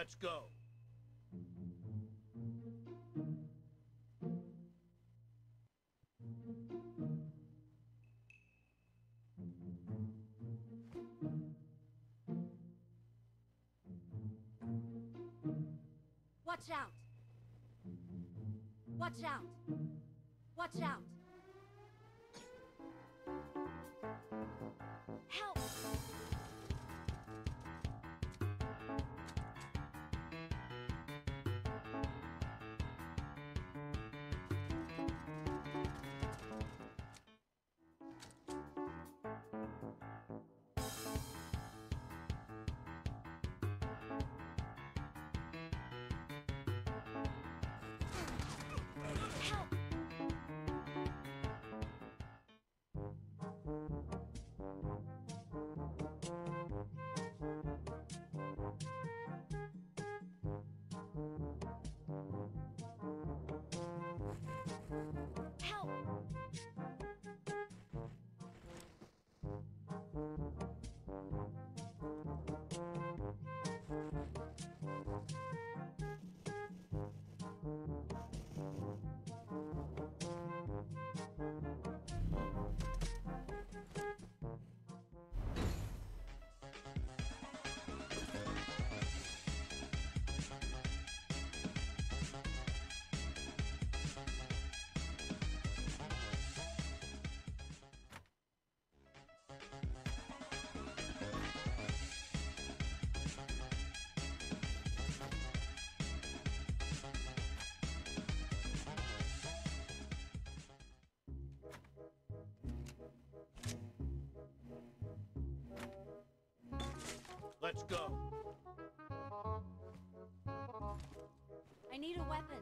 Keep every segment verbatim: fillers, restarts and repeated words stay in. Let's go. Watch out! Watch out! Watch out! Help! Let's go. I need a weapon.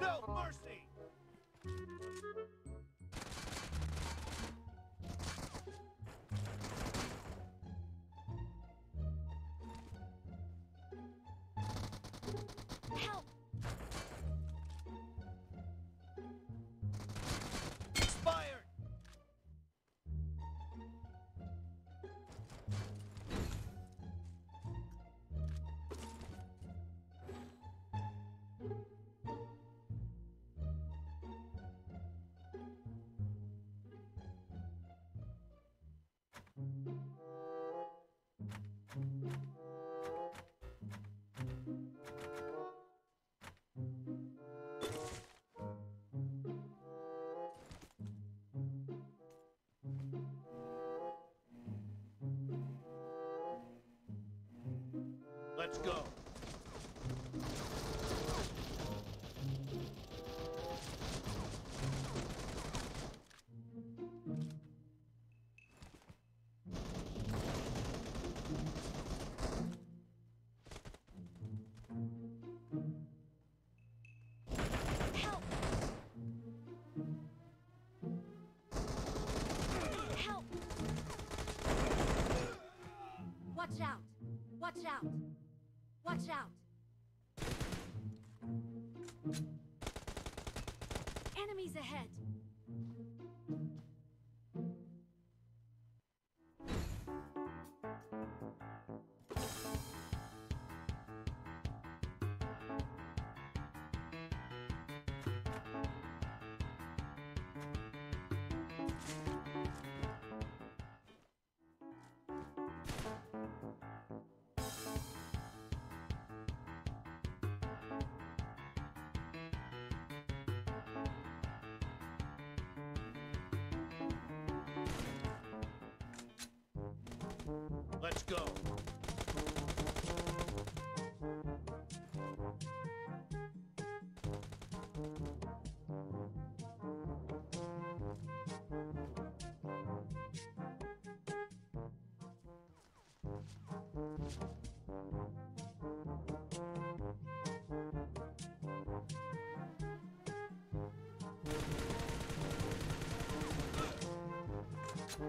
No mercy. Let's go. Help! Help! Watch out! Watch out! Watch out! Enemies ahead! Let's go.